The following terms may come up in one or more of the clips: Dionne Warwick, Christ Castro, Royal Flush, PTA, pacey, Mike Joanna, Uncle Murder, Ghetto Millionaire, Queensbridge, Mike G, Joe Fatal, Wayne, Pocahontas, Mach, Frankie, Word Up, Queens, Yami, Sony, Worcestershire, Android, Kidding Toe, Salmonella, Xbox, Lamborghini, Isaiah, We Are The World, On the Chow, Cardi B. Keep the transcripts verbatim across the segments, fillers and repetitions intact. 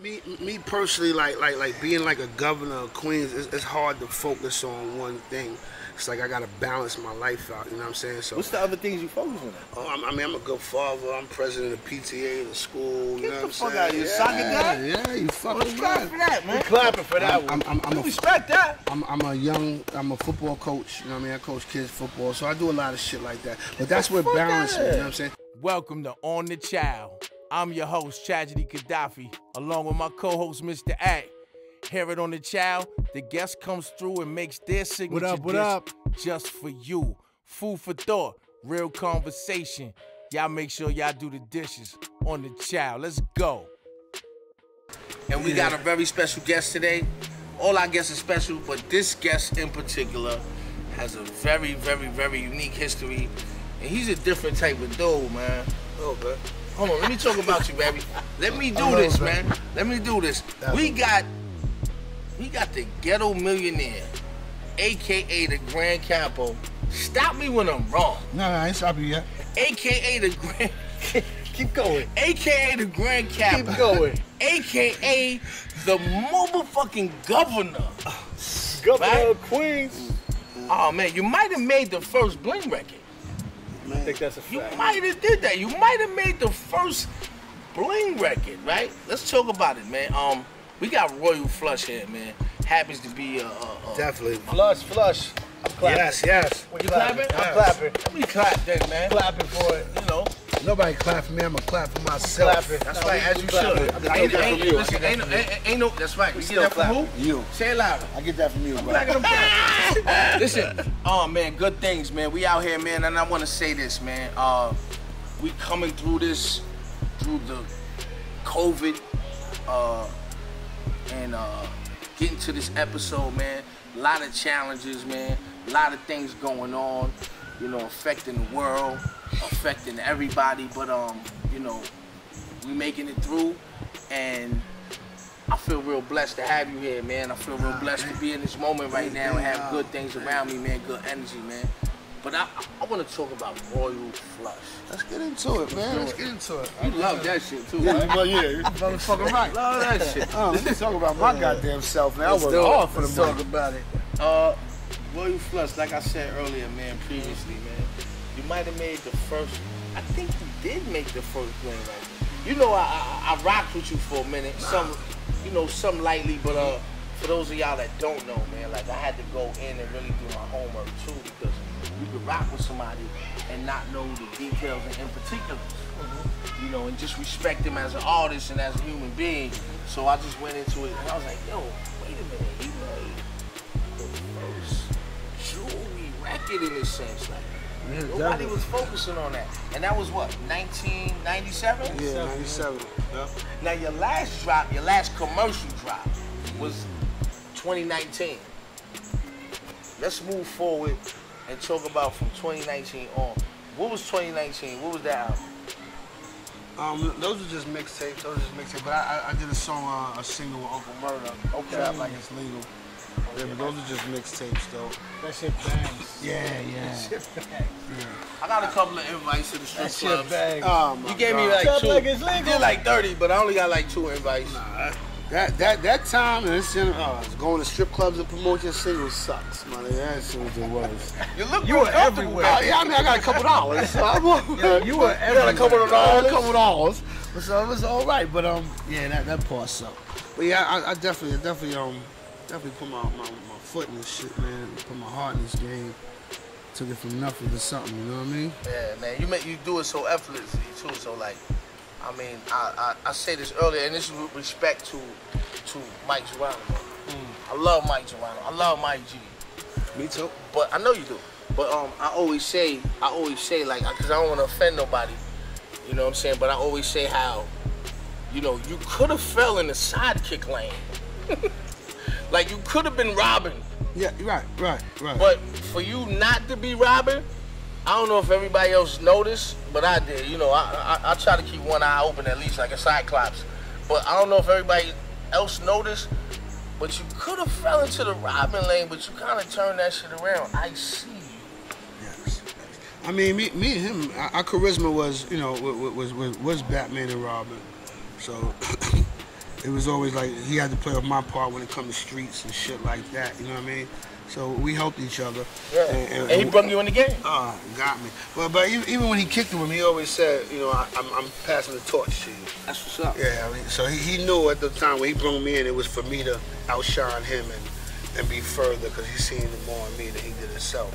Me, me personally, like, like, like being like a governor of Queens, it's, it's hard to focus on one thing. It's like I gotta balance my life out. You know what I'm saying? So what's the other things you focus on? Oh, I'm, I mean, I'm a good father. I'm president of P T A of the school. Get you know the what I'm fuck saying? Out of here, yeah. Socket guy. Yeah, you fucking right. Clapping for that, man. You clapping for that I'm, one. I'm, I'm, I'm a, respect that. I'm, I'm a young, I'm a football coach. You know what I mean? I coach kids football, so I do a lot of shit like that. But that's where balance is. You know what I'm saying? Welcome to On the Chow. I'm your host, Tragedy Khadafi, along with my co-host, Mister A T. Here it On the Chow, the guest comes through and makes their signature what up, what up? Just for you. Food for thought, real conversation. Y'all make sure y'all do the dishes on the Chow. Let's go. And we got a very special guest today. All our guests are special, but this guest in particular has a very, very, very unique history. And he's a different type of dude, man. Okay. Hold on, let me talk about you, baby. Let me do this, man. Let me do this. We got we got the Ghetto Millionaire, A K A the Grand Capo. Stop me when I'm wrong. No, no, I ain't stopping you yet. A K A the Grand... Keep going. A K A the Grand Capo. Keep going. A K A the motherfucking governor. Governor right? of Queens. Oh, man, you might have made the first bling record. Man. I think that's a fact. You might have did that. You might have made the first bling record, right? Let's talk about it, man. Um, we got Royal Flush here, man. Happens to be a, a, a definitely flush, flush. I'm clapping. Yes, yes. When you clapping? Yes. I'm clapping. Let me clap then, man. Clapping for it, you know. Nobody clap for me. I'ma clap for myself. Clapping. That's no, right, as you should. I get that from you. Listen, ain't, ain't, ain't, ain't no. That's right. We you get that from who? You. Say it louder. I get that from you, bro. Listen. Oh man, good things, man. We out here, man, and I want to say this, man. Uh, we coming through this, through the COVID, uh, and uh, getting to this episode, man. A lot of challenges, man. A lot of things going on. You know, affecting the world, affecting everybody, but um, you know, we making it through, and I feel real blessed to have you here, man. I feel real blessed to be in this moment right now and have good things around me, man, good energy, man. But I, I want to talk about Royal Flush. Let's get into it, man. Let's get into it. You love that shit, too. Yeah, right? Well, yeah. You motherfucking right. Love that shit. Uh, let's talk about my goddamn self, man. I work hard for the money. Let's talk about it. Uh, Royal Flush, like I said earlier, man, previously, man, you might have made the first, I think you did make the first bling record. You know, I, I I rocked with you for a minute, nah. some, you know, some lightly, but uh, for those of y'all that don't know, man, like I had to go in and really do my homework too, because you could rock with somebody and not know the details and in particular, mm-hmm. you know, and just respect them as an artist and as a human being. So I just went into it and I was like, yo, wait a minute, he made the first jewelry record in this sense, like. Yeah, nobody was focusing on that. And that was what, nineteen ninety-seven? Yeah, ninety-seven. Yeah. Now your last drop, your last commercial drop was twenty nineteen. Let's move forward and talk about from twenty nineteen on. What was twenty nineteen? What was that album? Um, those were just mixtapes, those were just mixtapes. But I, I, I did a song, uh, a single with Uncle Murder. Okay. Trap Like It's Legal. Yeah, but those are just mixtapes, though. That shit bangs. Yeah, yeah. That shit bangs. Yeah. I got a couple of invites to the strip clubs. That shit bangs. Oh my God. You gave me like two. Like it's legal. I did like thirty, but I only got like two invites. Nah, that that that time and this generation, going to strip clubs and promote your singles sucks, man. That's what it was. You look, you were everywhere. Uh, yeah, I mean, I got a couple dollars. So I yeah, you were everywhere. Got a couple of dollars. A couple dollars. So it was all right, but um, yeah, that that part sucked. But yeah, I, I definitely, I definitely um. Definitely put my, my, my foot in this shit, man. Put my heart in this game. Took it from nothing to something, you know what I mean? Yeah, man. You make, you do it so effortlessly, too. So, like, I mean, I, I, I say this earlier, and this is with respect to to Mike Joanna. Mm. I love Mike Joanna. I love Mike G. Me, too. But I know you do. But um, I always say, I always say, like, because I don't want to offend nobody, you know what I'm saying? But I always say how, you know, you could have fell in the sidekick lane. Like, you could have been robbing. Yeah, right, right, right. But for you not to be robbing, I don't know if everybody else noticed, but I did. You know, I, I I try to keep one eye open at least, like a cyclops. But I don't know if everybody else noticed, but you could have fell into the robbing lane, but you kind of turned that shit around. I see you. Yes. I mean, me, me and him, our charisma was, you know, was was was, was Batman and Robin. So it was always like he had to play with my part when it comes to streets and shit like that. You know what I mean? So we helped each other. Yeah. And, and, and he brought you in the game. Oh, got me. Well, but even, even when he kicked it with me, he always said, you know, I, I'm, I'm passing the torch to you. That's what's up. Yeah, I mean, so he, he knew at the time when he brought me in, it was for me to outshine him and, and be further because he seen it more in me than he did himself.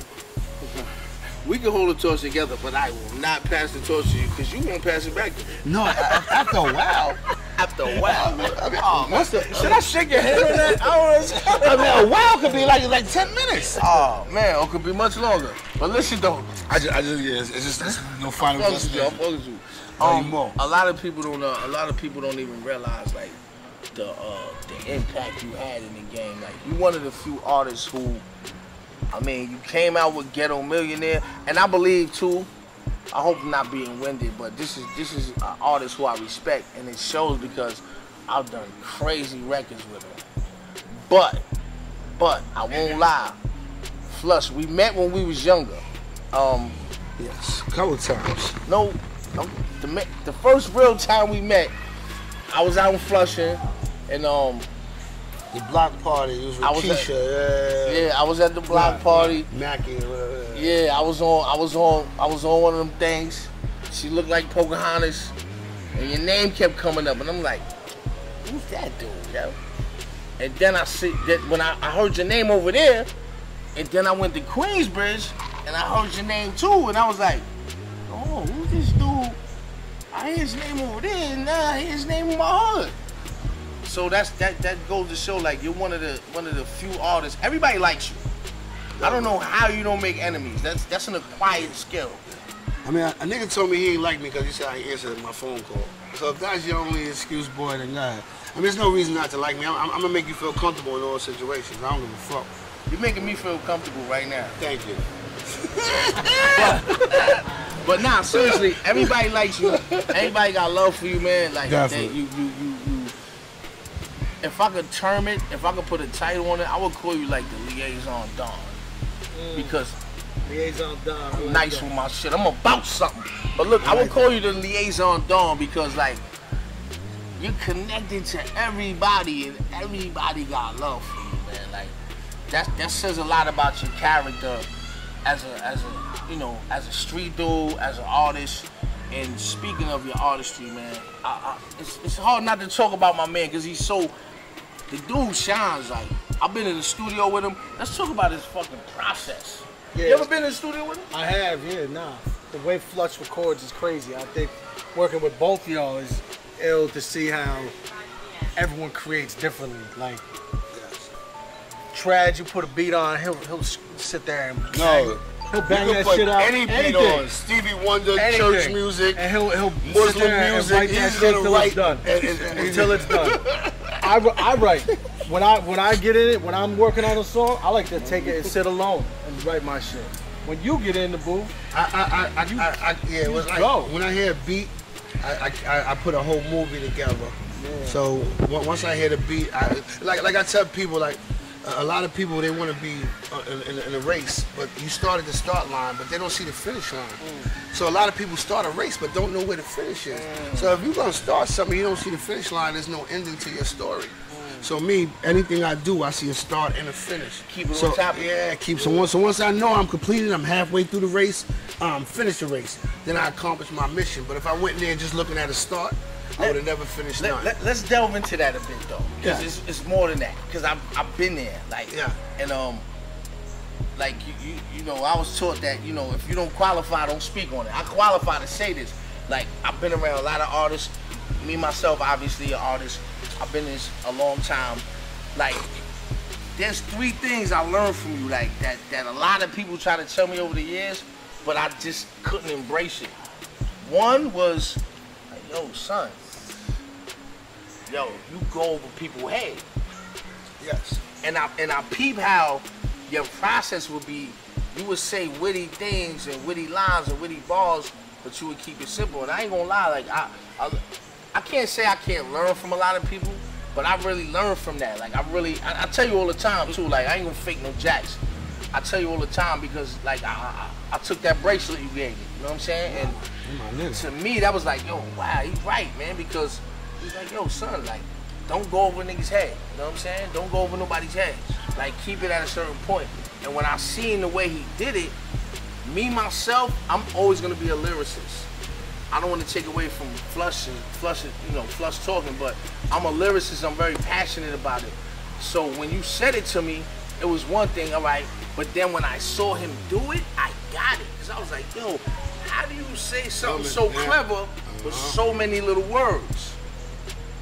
We can hold the torch together, but I will not pass the torch to you because you won't pass it back to me. No, after a while. After a while. I mean, oh, man. Should I shake your head on that? I mean, a while could be like like ten minutes. Oh man, or could be much longer. But listen though, I just, I just, yeah, it's just that's no final destination. I fuck with you. Um, a lot of people don't, uh, a lot of people don't even realize like the uh, the impact you had in the game. Like you one of the few artists who. I mean, you came out with Ghetto Millionaire, and I believe too. I hope I'm not being winded, but this is this is an artist who I respect, and it shows because I've done crazy records with him. But, but I won't lie, Flush. We met when we was younger. Um, yes, a couple times. No, no the the first real time we met, I was out in Flushing, and um. The block party, it was with I was Tisha. At, yeah, yeah, I was at the block yeah, party. Mackey, whatever. Yeah, I was on, I was on, I was on one of them things. She looked like Pocahontas, and your name kept coming up, and I'm like, who's that dude, yo? And then I see that when I, I heard your name over there, and then I went to Queensbridge, and I heard your name too, and I was like, oh, who's this dude? I hear his name over there, and now I hear his name in my hood. So that's that that goes to show like you're one of the one of the few artists. Everybody likes you. I don't know how you don't make enemies. That's that's an acquired skill. I mean, a, a nigga told me he ain't like me because he said I answered my phone call. So if that's your only excuse, boy, then God. I mean, there's no reason not to like me. I'm, I'm, I'm gonna make you feel comfortable in all situations. I don't give a fuck. You're making me feel comfortable right now. Thank you. but, but nah, seriously, everybody likes you. Everybody got love for you, man. Like they, you you you. If I could term it, if I could put a title on it, I would call you like the liaison Don. Mm. Because liaison Don, I'm like nice that. With my shit. I'm about something. But look, I, I would like call that. You the liaison Don because like you're connected to everybody and everybody got love for you, man. Like that that says a lot about your character as a as a you know, as a street dude, as an artist. And speaking of your artistry, man, I, I, it's, it's hard not to talk about my man because he's so. The dude shines like I've been in the studio with him. Let's talk about his fucking process. Yeah, you ever been in the studio with him? I have, yeah, nah. The way Flush records is crazy. I think working with both y'all is ill to see how everyone creates differently. Like, Trad, you put a beat on, he'll he'll sit there and no. He'll bang that shit out. Any beat on Stevie Wonder, anything. Church music, and he'll he'll Muslim music. He's gonna write until it's done. Until it's done. I, I write when I when I get in it when I'm working on a song. I like to take it and sit alone and write my shit. When you get in the booth, I I I, you, I, I yeah. When I, when I hear a beat, I I I put a whole movie together. Yeah. So once I hear the beat, I, like like I tell people like. A lot of people, they want to be in, in, in a race, but you start at the start line, but they don't see the finish line. Mm. So a lot of people start a race, but don't know where the finish is. Mm. So if you're going to start something, you don't see the finish line, there's no ending to your story. Mm. So me, anything I do, I see a start and a finish. Keep it so, on top. Yeah, keep so once, so once I know I'm completed, I'm halfway through the race, um, finish the race, then I accomplish my mission. But if I went there just looking at a start, I would have never finished let, none. Let, let's delve into that a bit though, because yeah. it's, it's more than that. Because I've I've been there, like, yeah. and um, like you, you you know, I was taught that you know if you don't qualify, don't speak on it. I qualify to say this. Like I've been around a lot of artists. Me myself, obviously, an artist. I've been this a long time. Like, there's three things I learned from you, like that that a lot of people try to tell me over the years, but I just couldn't embrace it. One was, like, yo, son. Yo, you go over people's head. Yes. And I and I peep how your process would be. You would say witty things and witty lines and witty bars, but you would keep it simple. And I ain't gonna lie, like I, I, I can't say I can't learn from a lot of people, but I really learned from that. Like I really, I, I tell you all the time too. Like I ain't gonna fake no jacks. I tell you all the time because like I, I, I took that bracelet you gave me. You know what I'm saying? And to me, that was like, yo, wow, he's right, man, because. He's like, yo, son, like, don't go over niggas' head. You know what I'm saying? Don't go over nobody's head. Like, keep it at a certain point. And when I seen the way he did it, me, myself, I'm always going to be a lyricist. I don't want to take away from Flush, Flush, you know, Flush talking, but I'm a lyricist. I'm very passionate about it. So when you said it to me, it was one thing, all right, but then when I saw him do it, I got it. Because I was like, yo, how do you say something so clever with so many little words?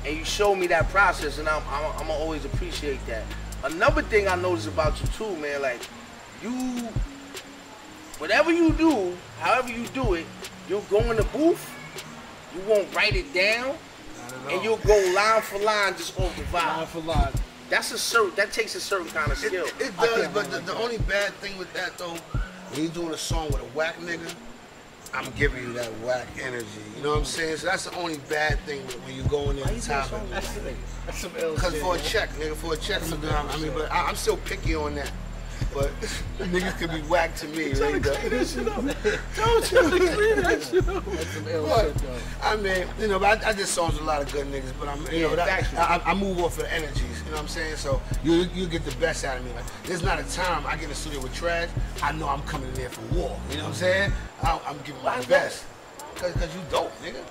And you showed me that process, and I'm, I'm, I'm always appreciate that. Another thing I noticed about you too, man, like, you, whatever you do, however you do it, you'll go in the booth, you won't write it down, and you'll go line for line just off the vibe. Line for line. That's a certain, that takes a certain kind of skill. It, it does, but the, the only bad thing with that though, when you're doing a song with a whack nigga, I'm giving you that whack energy. You know what I'm saying? So that's the only bad thing when you go in there and top it. That's, that's some ill shit. Cause for a check, nigga, for a check sometimes. I mean, but I, I'm still picky on that. But niggas could be whack to me. Trying right to clean that shit up. Don't you clean that shit up. That's some ill but, shit, though. I mean, you know, but I, I just songs a lot of good niggas, but I'm, you yeah, know, that, I, I move off of the energies. You know what I'm saying? So you you get the best out of me. Like, there's not a time I get in the studio with trash. I know I'm coming in there for war. You know what I'm saying? I, I'm giving my best. Cause, cause you dope, nigga.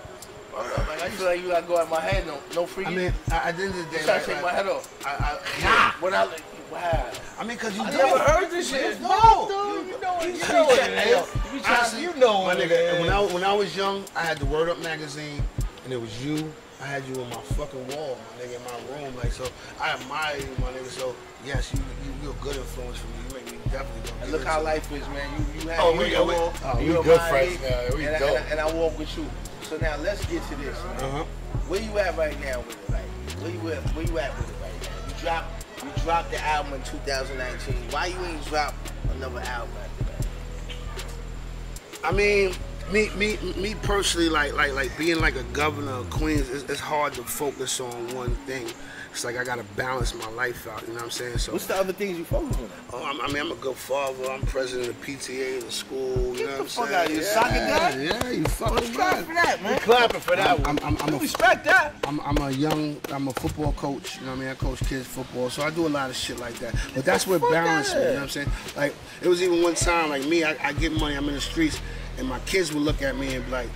Like, I feel like you gotta go at my head. No, no free. I mean, I, at the end of the day, you gotta like, take like, my head off. I, I, nah. When I like, wow. I mean, cause you I never heard this shit. No, you know it. You know it. Honestly, you know it, nigga. When I when I was young, I had the Word Up magazine, and it was you. I had you on my fucking wall, my nigga, in my room. Like, so I admire you, my nigga. So yes, you, you you're a good influence for me. You make me definitely. Go and look how life is, man. You you have oh, you we, we, wall, oh, you we good friends now. We and, dope. I, and, I, and I walk with you. So now let's get to this. Uh-huh. Where you at right now with it? Like, where you at? Where you at with it right now? You drop. You dropped the album in two thousand nineteen. Why you ain't drop another album after that? I mean, me, me, me personally, like, like, like being like a governor of Queens, it's, it's hard to focus on one thing. It's like I gotta balance my life out. You know what I'm saying? So what's the other things you focus on? Oh, I'm, I mean, I'm a good father. I'm president of P T A, the school. You know what I'm saying? Get the fuck out of here, soccer guy. Yeah, you fucking clapping for that, man. You clapping for that one. I'm, I'm, I'm, I'm a, respect that. I'm, I'm a young, I'm a football coach. You know what I mean? I coach kids football, so I do a lot of shit like that. But that's what balanced me. You know what I'm saying? Like, it was even one time, like me, I, I get money. I'm in the streets, and my kids would look at me and be like,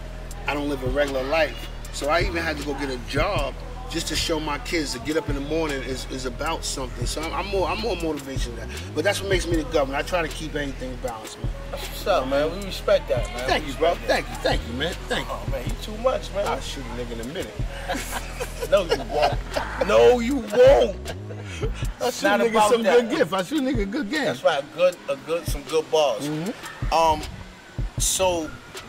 I don't live a regular life. So I even had to go get a job. Just to show my kids to get up in the morning is, is about something. So I'm, I'm more I'm more motivated than that. But that's what makes me the governor. I try to keep anything balanced, man. That's what's up, man. We respect that, man. Thank we you, bro. That. Thank you, thank you, man. Thank oh, you. Oh man, you too much, man. I'll shoot a nigga in a minute. No, you won't. No, you won't. I'll shoot a nigga some that. Good gift. I'll shoot a nigga a good game. That's right, good a good some good balls. Mm-hmm. Um so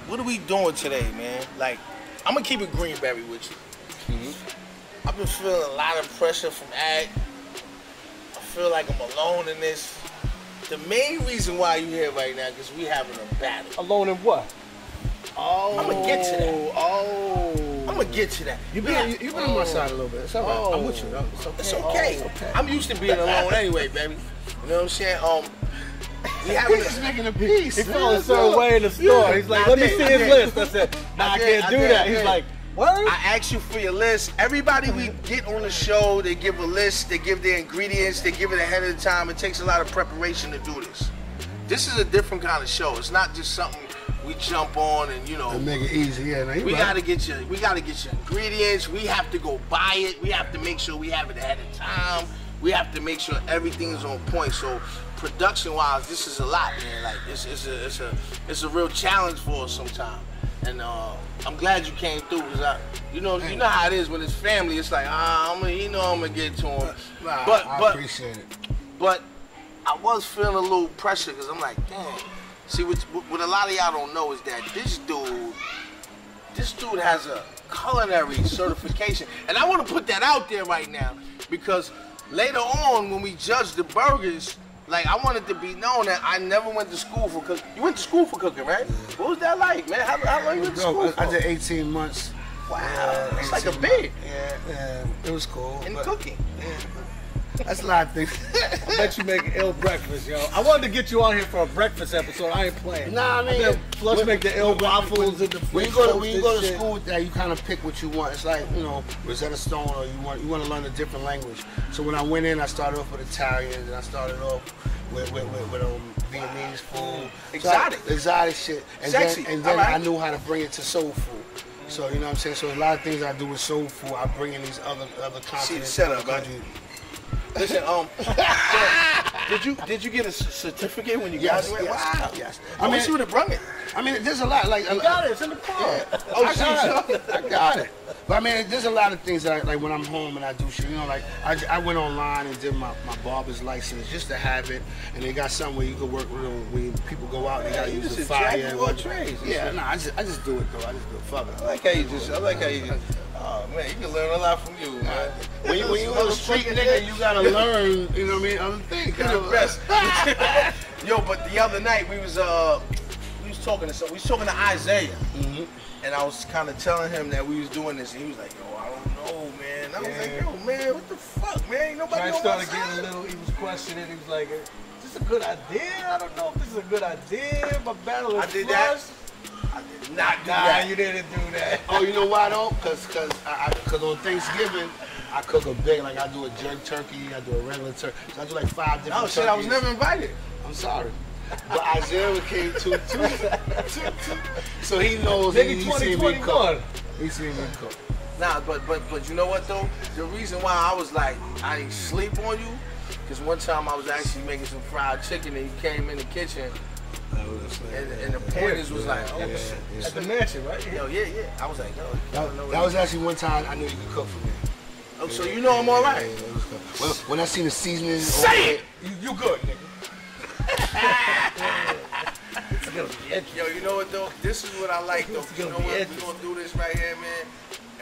what are we doing today, man? Like, I'm gonna keep it Greenberry with you. Mm-hmm. I've been feeling a lot of pressure from A C T. I feel like I'm alone in this. The main reason why you're here right now is we having a battle. Alone in what? Oh. I'm going to get to that. Oh. I'm going to get to that. You've been, you, you been oh. on my side a little bit. It's all right. Oh. I'm with you. No, it's okay. It's okay. Oh, it's okay. I'm used to being alone anyway, baby. You know what I'm saying? Um, yeah, he's just making a piece. He fell a certain way in the store. Yeah. He's like, I let did, me see I his did. list. I said, nah, I, I can't did, do I that. Did. He's like, what? I asked you for your list. Everybody we get on the show, they give a list, they give their ingredients, they give it ahead of the time. It takes a lot of preparation to do this. This is a different kind of show. It's not just something we jump on and, you know. To make it easy, yeah. Now you we right. gotta get your, we gotta get your ingredients. We have to go buy it. We have to make sure we have it ahead of time. We have to make sure everything is on point. So production-wise, this is a lot, man. Like it's it's a it's a it's a real challenge for us sometimes. And uh, I'm glad you came through, cause I, you know, you know how it is when it's family. It's like, ah, I'm gonna, you know, I'm gonna get to him. Nah, but, I but, appreciate it. But I was feeling a little pressure, cause I'm like, damn. See, what, what a lot of y'all don't know is that this dude, this dude has a culinary certification, and I want to put that out there right now, because later on when we judge the burgers. Like, I wanted to be known that I never went to school for cooking. You went to school for cooking, right? What was that like, man? How, how long you went to school for? I did eighteen months. Wow, it's like a big. Yeah, yeah, it was cool. In cooking. Yeah. That's a lot of things. I bet you make an ill breakfast, yo. I wanted to get you on here for a breakfast episode. I ain't playing. Nah, I mean, I Flush make the ill waffles and the when you go to, when you go to school with that, you kind of pick what you want. It's like, you know, Rosetta Stone, or you want you want to learn a different language. So when I went in, I started off with Italian, and I started off with with with, with um, Vietnamese food, exotic, so I, exotic shit, and sexy. Then, and then right. I knew how to bring it to soul food. So you know what I'm saying. So a lot of things I do with soul food, I bring in these other other continents. Shut up, buddy. Listen, um, did you did you get a certificate when you graduated? Yes, wow. Yes. I, I mean, you would have brought it. I mean, there's a lot. Like, you got it. It's in the car. Yeah. Oh, I got it. I got it. But I mean, there's a lot of things that, I, like, when I'm home and I do shit, you know, like I, I went online and did my, my barber's license just to have it, and they got something where you can work with them when people go out and they gotta yeah, use the fire. And what trades? Yeah, no, nah, I just I just do it though. I just do it. Fuck it. I like how you just. I like how you just. Oh man, you can learn a lot from you, man. When you when you on the street, nigga, you gotta learn. You know what I mean? Other things. You're the best. Yo, but the other night we was uh we was talking to so we was talking to Isaiah. Mm-hmm. And I was kind of telling him that we was doing this, and he was like, "Yo, I don't know, man." And I yeah. was like, "Yo, man, what the fuck, man? Ain't nobody." I started getting a little. He was questioning. He was like, "Is this a good idea? I don't know if this is a good idea." My battle is I did Flush. That. I did not do nah, that. You didn't do that. Oh, you know why though? Cause, cause, I, I, cause on Thanksgiving. I cook a big, like I do a jerk turkey, I do a regular turkey. So I do like five different oh, shit, turkeys. I was never invited. I'm sorry. But Isaiah came too, too. So he knows that he, he seen me cook. He seen me cook. Nah, but, but, but you know what though? The reason why I was like, I didn't sleep on you, because one time I was actually making some fried chicken and you came in the kitchen. And, and the pointers was like, oh, yeah, yeah, yeah. At the mansion, right? Yo, yeah, yeah. I was like, yo. That, know that was actually one time I knew you could cook for me. Oh, so you know I'm all right. Well, when I seen the seasoning, say it. You, you good, nigga. Yo, you know what though? This is what I like though. You know what? We're gonna do this right here, man.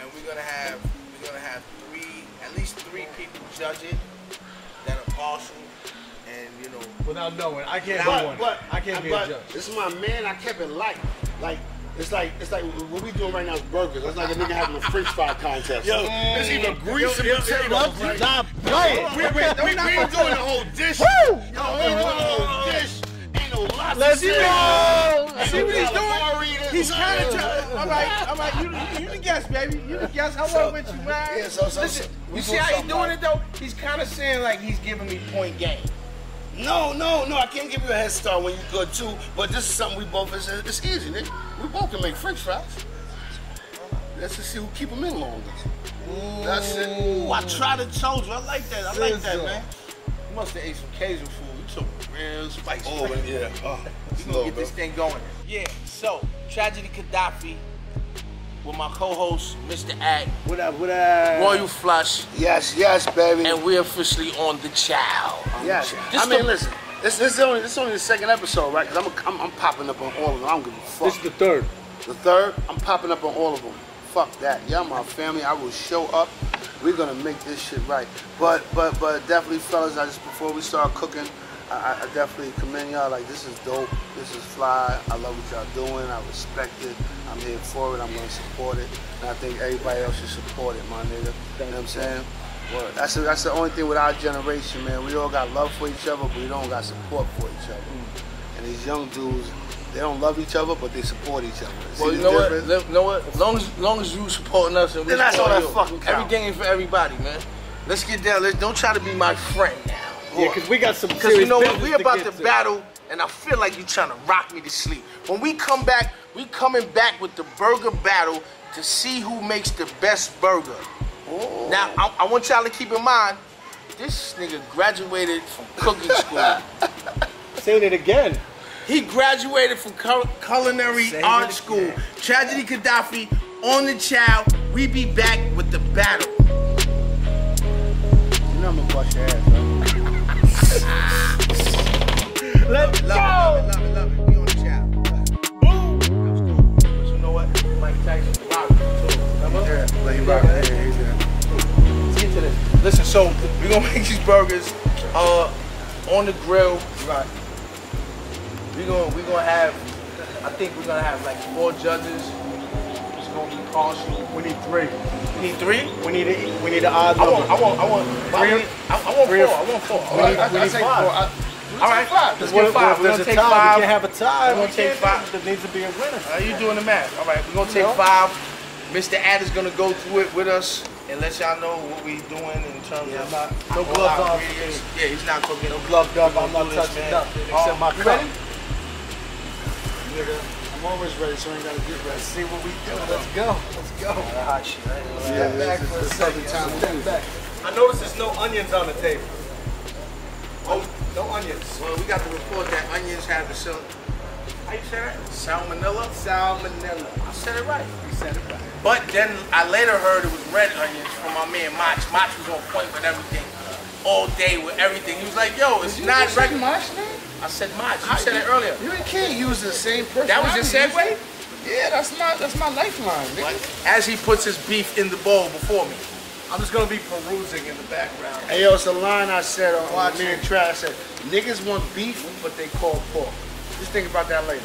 And we're gonna have we're gonna have three, at least three people judge it that are partial. And you know, without knowing, I can't but, be one. But, I can't be a judge. This is my man. I kept it light, like. It's like it's like what we doing right now is burgers. It's like a nigga having a French fry contest. Yo, it's even grease and potatoes. Right? Stop playing. We ain't doing the whole dish. Woo! Yo, ain't doing the whole dish. Ain't no lots Let's of go. Let's see what he's doing. He's kind of trying. All right, all right. You, you the guest, baby. You the guest. I so, went with you, man. Yeah, so, so, Listen, so, you see how he's doing it though? He's kind of saying like he's giving me point game. No, no, no, I can't give you a head start when you're good too, but this is something we both, it's, it's easy, nigga. We both can make French fries. Let's just see who keep them in longer. Ooh. That's it. Ooh, I tried to told you, I like that, I like that, man. You must have ate some Cajun food, you took real spicy. Oh, right? Yeah. Oh, you gonna get this thing going. Yeah, so, Tragedy Khadafi with my co-host, Mister A T. What up, what up? Royal Flush. Yes, yes, baby. And we're officially on the Chow. Yes. The chow. This I mean, the, listen, this, this, is only, this is only the second episode, right? Because I'm, I'm, I'm popping up on all of them. I don't give a fuck. This is the third. The third? I'm popping up on all of them. Fuck that. Y'all my family. I will show up. We're going to make this shit right. But, but, but definitely, fellas, I just before we start cooking, I, I definitely commend y'all. Like, this is dope. This is fly. I love what y'all doing. I respect it. I'm here for it. I'm gonna support it. And I think everybody else should support it, my nigga. You know what I'm saying? Well, that's a, that's the only thing with our generation, man. We all got love for each other, but we don't got support for each other. Mm. And these young dudes, they don't love each other, but they support each other. See well, you know difference? What? You know what? As long as, long as you supporting us, and we then that's all that you. Fucking counts. Everything ain't for everybody, man. Let's get down. Let's don't try to be my friend now. Yeah, cause we got some. Cause you know what, we about to, to battle, and I feel like you trying to rock me to sleep. When we come back, we coming back with the burger battle to see who makes the best burger. Oh. Now, I, I want y'all to keep in mind, this nigga graduated from cooking school. Saying it again. He graduated from culinary Saying art school. Again. Tragedy Khadafi on the Chow. We be back with the battle. You know I'm gonna bust your ass, bro. Let's go! Love it, love it, love it. We on the Chow. Boom! But you know what? Mike Tyson rocking too. Remember? Yeah, like he rocking. Yeah, he's there. Let's get to this. Listen, so we're gonna make these burgers uh, on the grill. Right. We're gonna we're gonna have I think we're gonna have like four judges. gonna be partial. We need three. We need three? We need a, we need the odds. I want I want I want three. I, I want three four. I want four. We need, I, I, we I need five. I, All right, five. Let's get five. We're gonna take five. We can't have a tie. We're gonna take five. There needs to be a winner. Are you doing the math? All right, we're gonna take five. Mister A T is gonna go through it with us and let y'all know what we doing in terms yeah, of not, no gloves off. Yeah, he's not cooking. No gloves up. I'm not touching nothing except my cup. Nigga, I'm always ready, so I ain't gotta get ready. Let's see what we do. Let's go. Let's go. Hot shit. Step back for a second. Step back. I noticed there's no onions on the table. Oh, no onions. Well, we got to report that onions have the silk. How you say that? Salmonella? Salmonella. I said it right. You said it right. But then I later heard it was red onions from my man Mach. Mach was on point with everything. All day with everything. He was like, yo, it's Did not red. Mach name? I said Mach. You I, said it earlier. You can't use the same person. That was your segue? Yeah, that's my that's my lifeline, nigga. As he puts his beef in the bowl before me. I'm just gonna be perusing in the background. Hey yo, it's a line I said on Watch me and Trash. I said, niggas want beef, but they call pork. Just think about that later.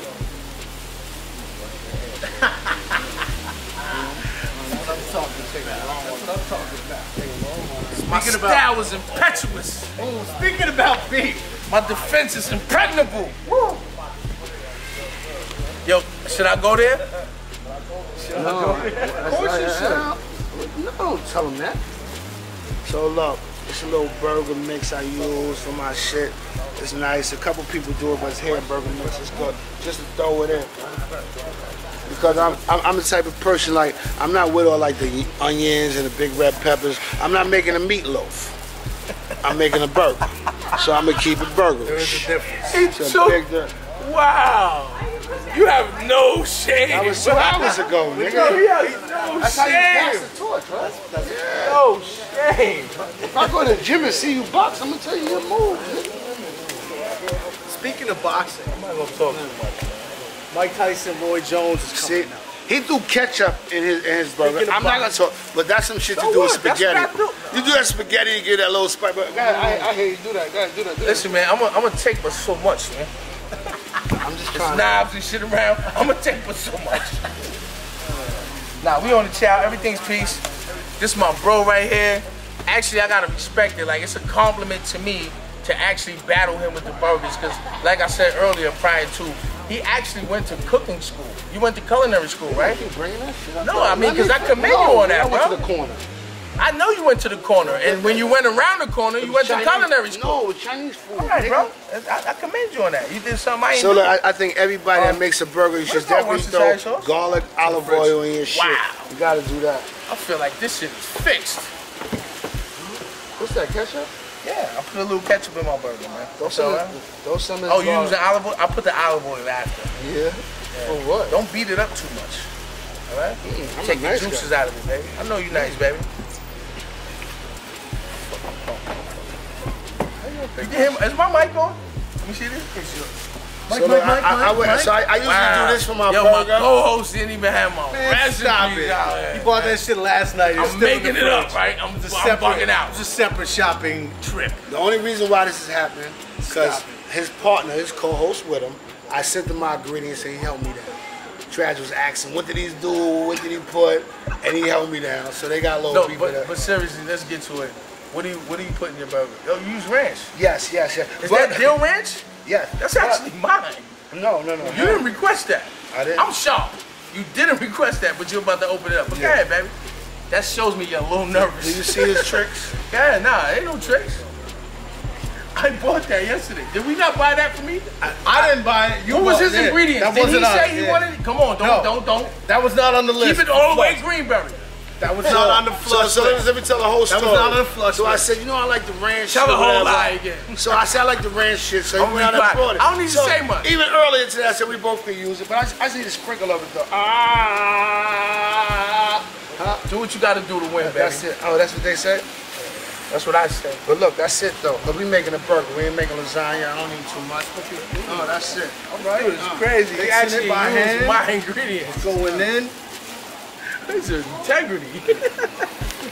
Stop talking, take a long one. Stop talking about take a long one. My style was impetuous. Oh, speaking about beef, my defense is impregnable. Woo. Yo, should I go there? Should I go there? Of course you should. No, don't tell them that. So look, it's a little burger mix I use for my shit. It's nice. A couple people do it, but it's hamburger mix. It's good. Just to throw it in. Because I'm, I'm, I'm the type of person, like, I'm not with all, like, the onions and the big red peppers. I'm not making a meatloaf. I'm making a burger. So I'm going to keep it burger. There is a difference. It's, it's a so, big difference. Wow. You have no shame. That was two hours ago, nigga. No, he has no that's shame. How you pass the torch, right? That's yeah. No shame. If I go to the gym and see you box, I'm gonna tell you your move, nigga. Speaking of boxing, I'm not gonna talk too much. Mike Tyson, Roy Jones is coming see, out. He threw ketchup in his in his burger. I'm boxing. not gonna talk, but that's some shit so to do what? with spaghetti. Do. You do that spaghetti, you get that little spice. But God, I, I hate you do that. God, do that. Do Listen, that. man, I'm gonna I'm gonna take but so much, man. I'm just trying knives and shit around. I'm gonna take for so much. Nah, we on the chow. Everything's peace. This is my bro right here. Actually, I gotta respect it. Like, it's a compliment to me to actually battle him with the burgers. Because, like I said earlier, prior to, he actually went to cooking school. You went to culinary school, right? You bringing that shit up? No, I mean, because I commend you on that, bro. I went to the corner. I know you went to the corner, and when you went around the corner, you went Chinese, to culinary school. No, Chinese food. All right, bro. I, I commend you on that. You did something I ain't So, look, I, I think everybody um, that makes a burger, you should definitely throw garlic, olive oil in your shit. Wow. You gotta do that. I feel like this shit is fixed. What's that, ketchup? Yeah, I put a little ketchup in my burger, man. Those so, uh, those some oh, you use the olive oil? I put the olive oil after. Yeah? yeah. For what? Don't beat it up too much. All right? Mm, Take nice the juices guy. out of it, baby. I know you nice, baby. Him. Is my mic on? Let me see this. Mike, so Mike, Mike, I, I, I, Mike. So I, I usually wow. do this for my Yo, burger. My co-host didn't even have my man, recipes stop it. out. Man, you bought man. that shit last night. You're I'm making it up, right? I'm, I'm bugging out. It's a separate shopping trip. The only reason why this is happening is because his partner, his co-host with him, I sent him my ingredients and he helped me down. Trash was asking, what did he do? What did he put? And he held me down. So they got a little no, people but, there. But seriously, let's get to it. What do you what do you put in your burger? Yo, you use ranch. Yes, yes, yes. Is but, that dill ranch? Yes. That's actually mine. No, no, no. You no. didn't request that. I didn't. I'm shocked. You didn't request that, but you're about to open it up. But yeah. go ahead, baby. That shows me you're a little nervous. Did you see his tricks? Yeah, nah, ain't no tricks. I bought that yesterday. Did we not buy that for me? I, I, I didn't buy it. You what was his it. ingredients? That Did wasn't he on, say he yeah. wanted it? Come on, don't, no. don't, don't. That was not on the list. Keep it all the way Greenberry. That was so, not on the flush. So, so let, me, let me tell the whole story. That was not on the flush. So I said, you know, I like the ranch tell shit. Tell the whole lie again. So I said, I like the ranch shit. So he went out and brought it. I don't need so to say much. Even earlier today, I said we both could use it, but I, I just need a sprinkle of it though. Ah, huh? Do what you got to do to win, baby. That's it. Oh, that's what they said? That's what I said. But look, that's it though. But we making a burger. We ain't making lasagna. I don't need too much. Oh, that's it. All right. Dude, it's uh, crazy. They, they actually used hand. my ingredients. Going in. It's integrity.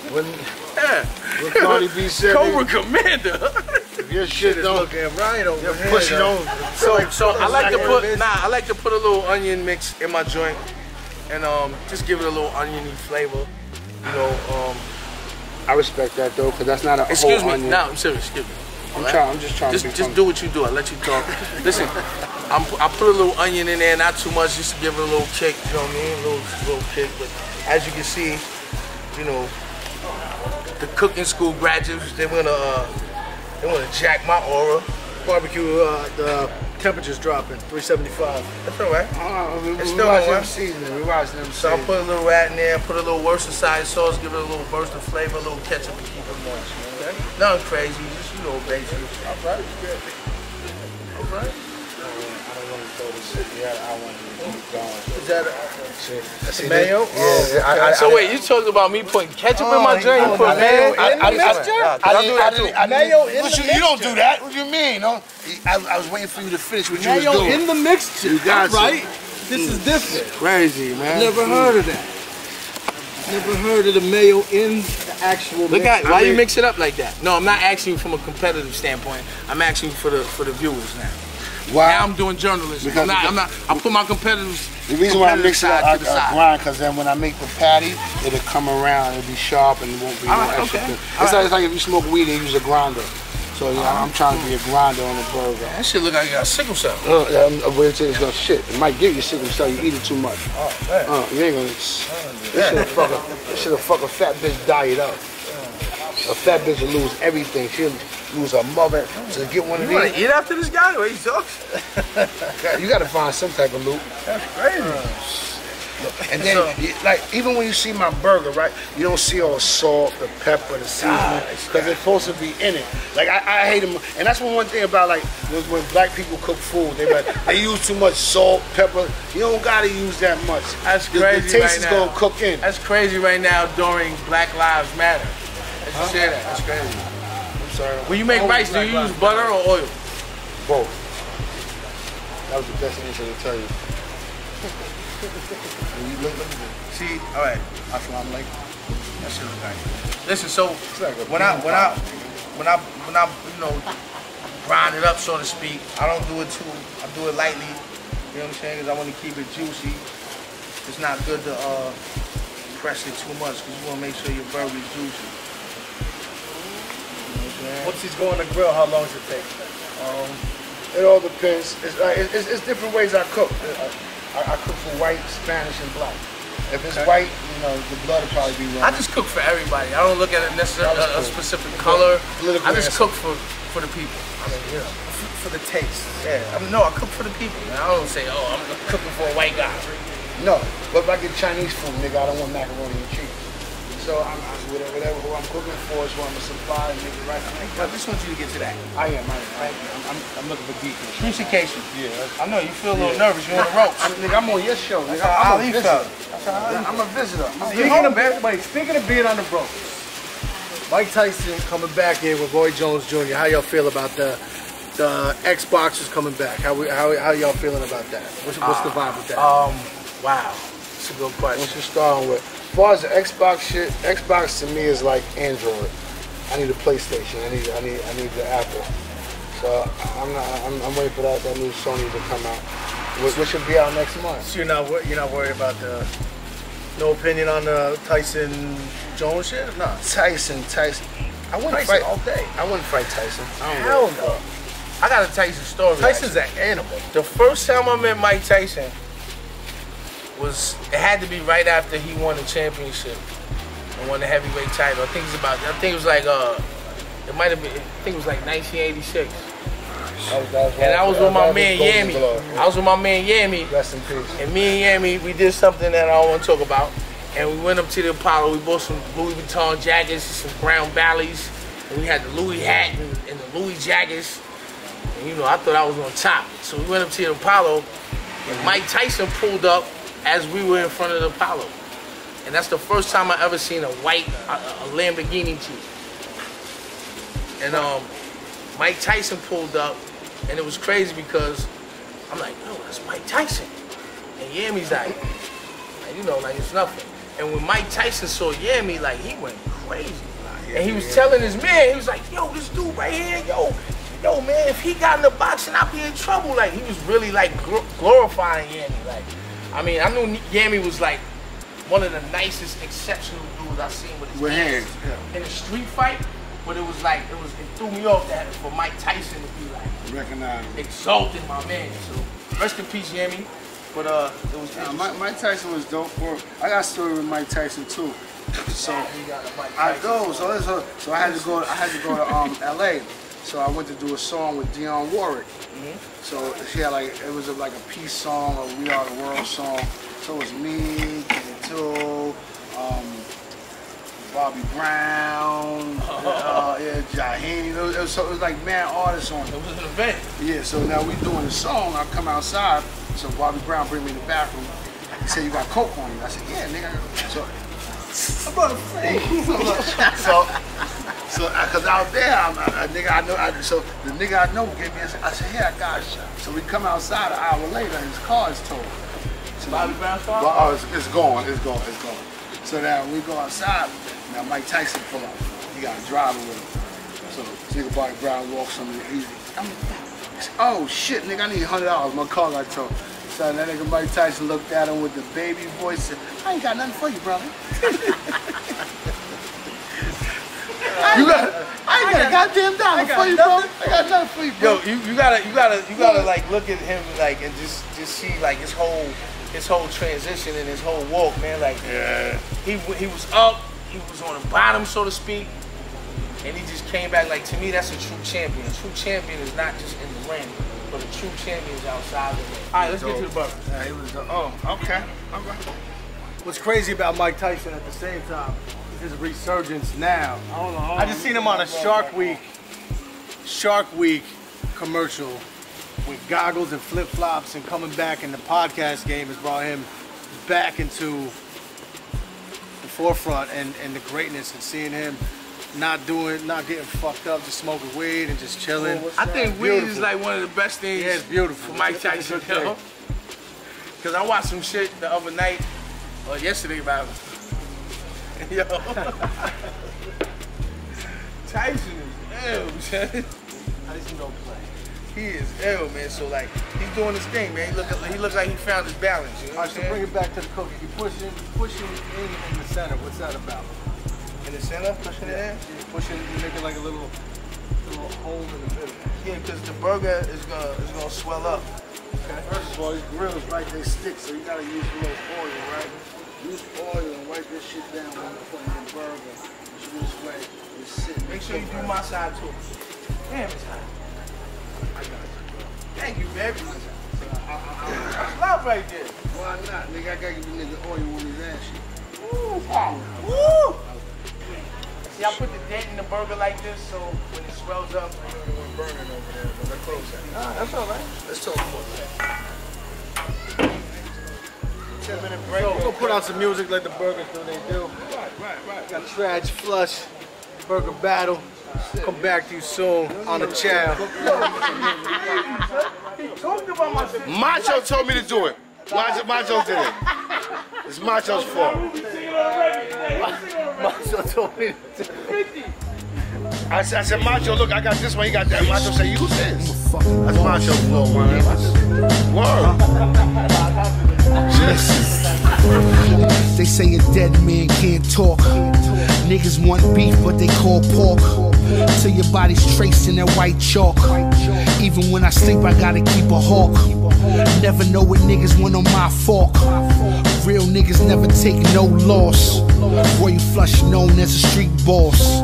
when, yeah. when Cardi B said, Cobra Commander. If your shit don't get right over your head, push it over. So, so I like to put nah, I like to put a little onion mix in my joint. and um, just give it a little oniony flavor. You know, um, I respect that though, because that's not a excuse whole me. Onion. No, I'm serious. Excuse me. I'm right? trying. I'm just trying just, to be just funny. Do what you do. I let you talk. Listen, I'm, I put a little onion in there, not too much, just to give it a little kick. You know what I mean? A little, little kick. But as you can see, you know, the cooking school graduates, they wanna, uh, they wanna jack my aura. Barbecue, uh, the temperature's dropping, three seventy-five. That's all right. Uh, it's still watching them seasoning. We're watching them. So I put a little rat in there, put a little Worcestershire sauce, give it a little burst of flavor, a little ketchup, and keep it moist. Okay? Nothing crazy, just you know, basic. All right, good. All right. Yeah, I want to keep going. Is that a, that's mayo? That? Yeah. Oh, I, I, so I, wait, you talking about me putting ketchup oh, in my drink? You put mayo in I, the mixture? I, I, I, I, I do that too. I mayo in the you, mixture. You don't do that. What do you mean? No, I, I was waiting for you to finish what mayo you was doing. Mayo in the mixture. You got right? You. This mm. is different. Crazy, man. Never mm. heard of that. Never heard of the mayo in the actual. Look at why mean, you mix it up like that. No, I'm not asking you from a competitive standpoint. I'm asking you for the for the viewers now. Why? Now I'm doing journalism. Because I'm not, I'm not, I put my competitors. The reason why I mix it up, I, I grind, because then when I make the patty, it'll come around, it'll be sharp, and it won't be no right, extra okay. It's, like, right. it's like if you smoke weed, you use a grinder. So you know, I'm trying to be a grinder on a burger. That shit look like you got sickle cell. Uh, I'm weird to this shit. It might give you sickle cell. You eat it too much. Oh man. Uh, you ain't gonna. This should have fucked a fat bitch diet up. A fat bitch will lose everything. She'll lose her mother to get one of these. You want to eat after this guy the way he talks? You got to find some type of loot. That's crazy. Uh, and then, so, you, like, even when you see my burger, right, you don't see all the salt, the pepper, the seasoning, because it's supposed to be in it. Like, I, I hate them. And that's one thing about, like, when black people cook food, they like, they use too much salt, pepper. You don't got to use that much. That's crazy right now. The taste is going to cook in. That's crazy right now during Black Lives Matter. Huh? You say that. That's crazy. I'm sorry. When you make rice, do you use butter or oil? Both. That was the best answer to tell you. See, all right. Assalamu alaikum. That shit look nice. Listen, so when I when I when I when I you know grind it up, so to speak, I don't do it too. I do it lightly. You know what I'm saying? Because I want to keep it juicy. It's not good to uh, press it too much because you want to make sure your burger is juicy. Once he's going to grill, how long does it take? Um, it all depends. It's, uh, it's, it's different ways I cook. I, I, I cook for white, Spanish, and black. If it's okay. white, you know, the blood will probably be wrong. I just cook for everybody. I don't look at it necessarily a, a specific cool. color. Political I just answer. cook for, for the people. I mean, yeah. For, for the taste. Yeah. I mean, no, I cook for the people. Man. I don't say, oh, I'm cooking for a white guy. No, but if I get Chinese food, nigga, I don't want macaroni and cheese. So I'm, I'm whatever, whatever who I'm cooking for is who I'm going to supply and make it right. I just want you to get to that. I am. I am. I am. I'm, I'm, I'm looking for deep. Communication. Yeah. I know you feel a little yeah. nervous. You on the ropes. I'm, nigga, I'm on your show. Nigga. That's how I'm, I'm, a visitor. That's how I'm, I'm a visitor. I'm speaking of being, wait, speaking of being on the ropes, Mike Tyson coming back here with Roy Jones Junior How y'all feel about the the Xboxers coming back? How we, how how y'all feeling about that? What's, what's uh, the vibe with that? Um. Wow. That's a good question. What you starting with? As far as the Xbox shit, Xbox to me is like Android. I need a PlayStation. I need, I need, I need the Apple. So I'm not, I'm, I'm waiting for that, that new Sony to come out, which, which should be out next month. So you're not, you're not worried about the, no opinion on the Tyson Jones shit? No. Tyson, Tyson. I wouldn't Tyson fight all day. I wouldn't fight Tyson. I don't Hell no. I got a Tyson story. Tyson's actually. An animal. The first time I met Mike Tyson. Was it had to be right after he won the championship and won the heavyweight title. I think it's about I think it was like uh it might have been I think it was like nineteen eighty-six. That was, that was and I was with my man Yami. Yeah. I was with my man Yami. Rest in peace. And me and Yami, we did something that I don't want to talk about. And we went up to the Apollo. We bought some Louis Vuitton jackets, some brown valleys, and we had the Louis hat and, and the Louis jackets. And you know, I thought I was on top. So we went up to the Apollo, and Mike Tyson pulled up. As we were in front of the Apollo. And that's the first time I ever seen a white, a, a Lamborghini Jeep. And um, Mike Tyson pulled up, and it was crazy because I'm like, no, that's Mike Tyson. And Yami's like, like, you know, like it's nothing. And when Mike Tyson saw Yami, like he went crazy. And he was telling his man, he was like, yo, this dude right here, yo, yo man, if he got in the boxing, I'd be in trouble. Like he was really like glorifying Yami, like. I mean, I knew Yami was like one of the nicest, exceptional dudes I've seen with his with hands. Yeah. In a street fight, but it was like, it was it threw me off that for Mike Tyson to be like, recognize exalted my man. So rest in peace, Yami. But uh, it was yeah, Mike, Mike Tyson was dope for him. I got a story with Mike Tyson too. So yeah, he got a Mike Tyson I go, so this, uh, so I had to go, I had to go to um L A. So I went to do a song with Dionne Warwick. Mm-hmm. So she had like it was a, like a peace song, a We Are The World song. So it was me, Kidding Toe, um, Bobby Brown, uh, yeah, Jaheen. It was, it was, so it was like mad artists on it. It was an event. Yeah. So now we doing a song. I come outside. So Bobby Brown bring me in the bathroom. He said, "You got coke on you." I said, "Yeah, nigga." So I'm about to say. So, so, cause out there, I'm, I, I, nigga, I know. I, so the nigga I know gave me. A, I said, "Yeah, I got shot." So we come outside an hour later, and his car is towed. So Bobby Brown's car? Well, oh, it's, it's gone. It's gone. It's gone. So now we go outside. Now Mike Tyson pull up. He got a driver with him. So nigga Bobby Brown walks on me. He's, I'm, oh shit, nigga, I need a hundred dollars. My car got towed. So that nigga Mike Tyson looked at him with the baby voice and said, "I ain't got nothing for you, brother." I, you got, I ain't I got, got a goddamn dollar got for you, brother. I got nothing for you, bro. Yo, you, you gotta, you gotta, you gotta like look at him like and just, just see like his whole, his whole transition and his whole walk, man. Like yeah. he, he was up, he was on the bottom, so to speak. And he just came back. Like, to me, that's a true champion. A true champion is not just in the ring, but a true champion is outside of it. All right, let's get to the bucket. Yeah, he was dope. Oh, okay. Okay. What's crazy about Mike Tyson at the same time is his resurgence now. I don't know. I just seen him on a Shark Week, Shark Week commercial with goggles and flip-flops, and coming back in the podcast game has brought him back into the forefront and, and the greatness, and seeing him not doing, not getting fucked up, just smoking weed and just chilling. Oh, I think weed is like one of the best things yeah, it's beautiful. for Mike Tyson. Because I watched some shit the other night, or yesterday about it. Yo. Tyson is ill, man. Tyson don't play. He is ill, man. So like, he's doing his thing, man. He looks he look like he found his balance. You know All right, so bring it back to the cookie. You push him, push him in, in the center. What's that about? In the center, pushing yeah. it in? Yeah, pushing, you make it like a little, little hole in the middle. Yeah, because the burger is gonna, is gonna swell up. Okay. First of all, these grills, right, they stick, so you gotta use a little oil, right? Use oil and wipe this shit down when you put in the burger. This way, you sit. Make sure you do my side too. Damn, it's hot. I got you, bro. Thank you, baby. That's love right there. Why not, nigga? I gotta give you nigga oil on his ass shit. Woo! Wow. Woo! See, I put the dent in the burger like this, so when it swells up, we're burning over there, but they're close. Nah, that's all right. Let's talk about that. ten minute break. So, we're going to put out some music like the burgers do they do. Right, right, right. Got Tragedy Flush, Burger Battle. Come back to you soon on the Chow. Macho told me to do it. Macho, Macho did it. It's Macho's fault. Macho told me to do it. I said, I said, Macho, look, I got this one, he got that. Macho said, use this. That's Macho's flow, man. Word. Just. They say a dead man can't talk. Niggas want beef, but they call pork. Till your body's tracing that white chalk. Even when I sleep, I gotta keep a hawk. Never know what niggas want on my fork. Real niggas never take no loss. Royal Flush known as a street boss.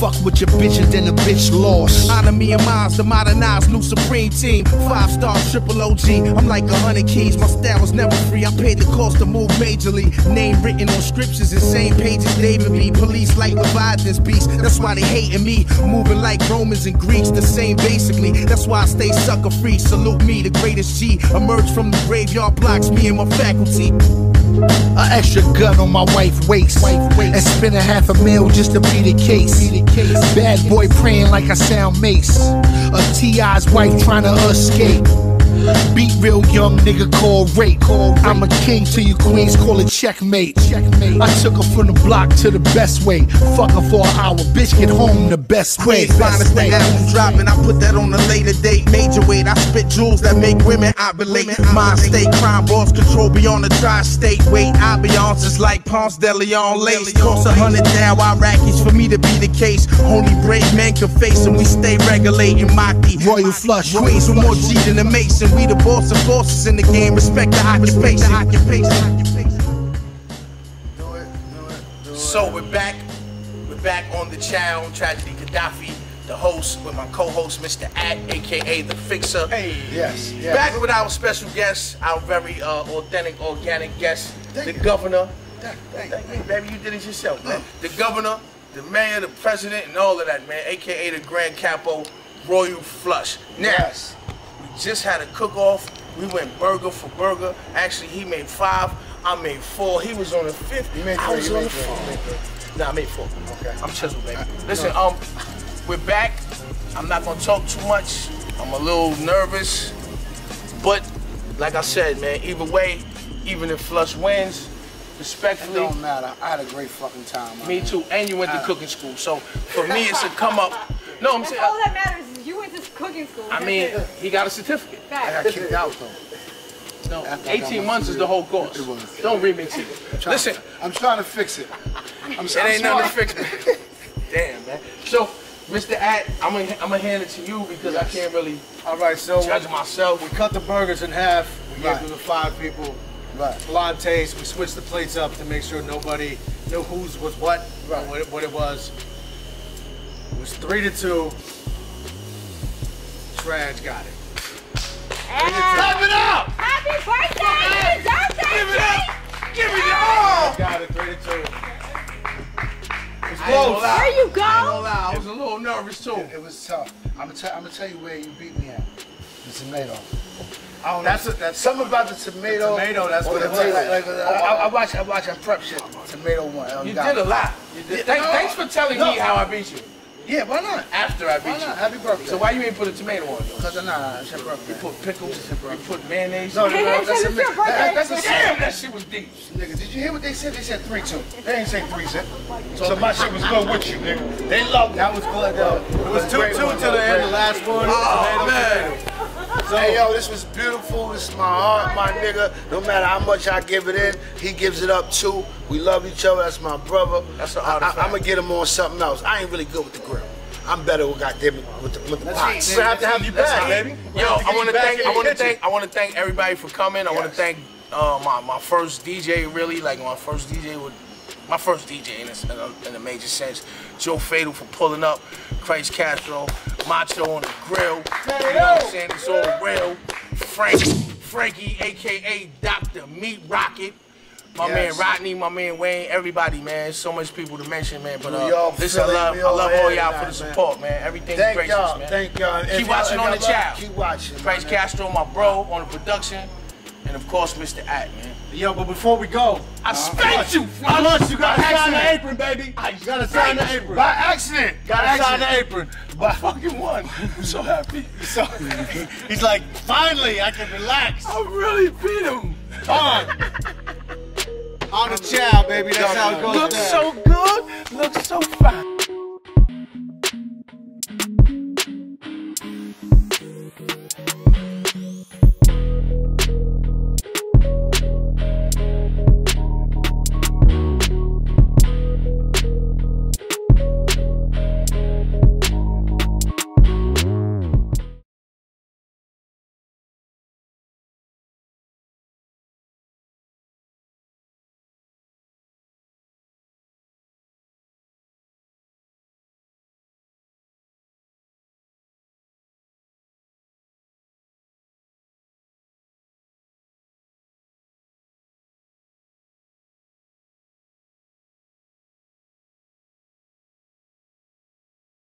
Fuck with your bitch and then a bitch lost. Honor me and miles, the modernized new supreme team. Five star triple O G, I'm like a hundred keys. My style was never free, I paid the cost to move majorly. Name written on scriptures, insane pages David B. Police like Leviathan's beast, that's why they hating me. Moving like Romans and Greeks, the same basically. That's why I stay sucker free, salute me, the greatest G. Emerge from the graveyard blocks, me and my faculty. An extra gun on my wife's waist, wife waist. And spend a half a mil just to be the case. Be the case. Bad boy praying like I sound mace. A T I's wife trying to escape. Beat real young nigga called rape. I'm a king to you queens, call it checkmate. I took her from the block to the best way. Fuck her for an hour, bitch, get home the best way. Finest thing album dropping, I put that on a later date. Major weight, I spit jewels that make women obsolete. Mind state, crime boss, control beyond the tri-state. Weight, ambiance is like Ponce de Leon lace. Cost a hundred now, Iraqis for me to be the case. Only brave men can face them, we stay regulating. Mackey, Royal Flush, queens with more G than a Mason. We the boss of forces in the game, respect the occupation. So we're back, we're back on the Chow, Tragedy Khadafi, the host with my co-host Mister A T, aka The Fixer. Hey, yes, yes. Back with our special guest, our very uh, authentic, organic guest, thank the you. governor. Thank, thank, thank you, baby, you did it yourself, man. The governor, the mayor, the president, and all of that, man, aka the Grand Capo, Royal Flush. Now, yes. We just had a cook-off. We went burger for burger. Actually, he made five. I made four. He was on the fifth. You made three. I was you on made the fourth. Nah, I made four. Okay. I'm chiseled, baby. Listen, um, we're back. I'm not gonna talk too much. I'm a little nervous, but like I said, man, either way, even if Flush wins, respectfully, it don't matter. I had a great fucking time. Man. Me too. And you went to cooking school, so for me, it's a come up. No, I'm saying all that matters is you went to cooking school. I mean, he got a certificate. I got kicked out though. No, eighteen months is the whole course. Don't remix it. I'm Listen. To, I'm trying to fix it. I'm, it I'm ain't nothing to fix it. Damn, man. So, Mister A T, I'm going to hand it to you because yes. I can't really All right, so judge myself. We cut the burgers in half. We right. gave them to five people. Right. Blonde taste. We switched the plates up to make sure nobody knew whose was what, right. what, it, what it was. It was three to two. Traj got it. Clap it up! Happy birthday! Happy birthday! Give it up! Give it up! Got it, three to two. It was close. There you go. I was a little nervous too. It, it was tough. I'm gonna tell. I'm gonna tell you where you beat me at. The tomato. I don't that's know. A, that's something about the tomato. The tomato. That's what it was. Like, like, oh, I, I watch. I watch. I prep shit. Tomato one. I you did it. a lot. You did. Thanks, no. thanks for telling no. me how I beat you. Yeah, why not? After I beat why you. Not? Happy birthday. So why you ain't put a tomato on though? Because nah, nah, it's your birthday. You put pickles, you put mayonnaise. No, no, no, no that's, a, that, that's a damn, that shit was deep. Nigga, did you hear what they said? They said three two. They ain't say three zip. So my shit was good with you, nigga. They loved it. That was good though. It was two two till the end, the last one. Oh, man. So, hey, yo, this was beautiful. This is my heart, my nigga. No matter how much I give it in, he gives it up too. We love each other. That's my brother. That's an artifact. I, I, I'm gonna get him on something else. I ain't really good with the grill. I'm better with goddamn with the, with the box. We're gonna have to have you back, baby. Yo, I wanna thank, I wanna thank, I wanna thank everybody for coming. I wanna thank uh, my my first D J, really, like my first D J with. My first D J in a, in a major sense. Joe Fatal for pulling up. Christ Castro. Macho on the grill. You know what I'm saying? It's all real. Frank, Frankie, a k a. Doctor Meat Rocket. My yes. man Rodney, my man Wayne, everybody, man. So much people to mention, man. But uh, this I love, I love all y'all for the support, man. man. Everything's thank gracious, man. Thank y'all. Keep watching on the Chow. Keep watching. Christ Castro, my bro, on the production. And of course, Mister A T, man. Yo, but before we go, I spanked you. I lost you. Gotta sign the apron, baby. You gotta sign the apron. By accident. Gotta sign the apron. I fucking won. I'm so happy. So he's like, finally, I can relax. I really beat him. On. On the Chow, baby. That's how it goes. Looks so good.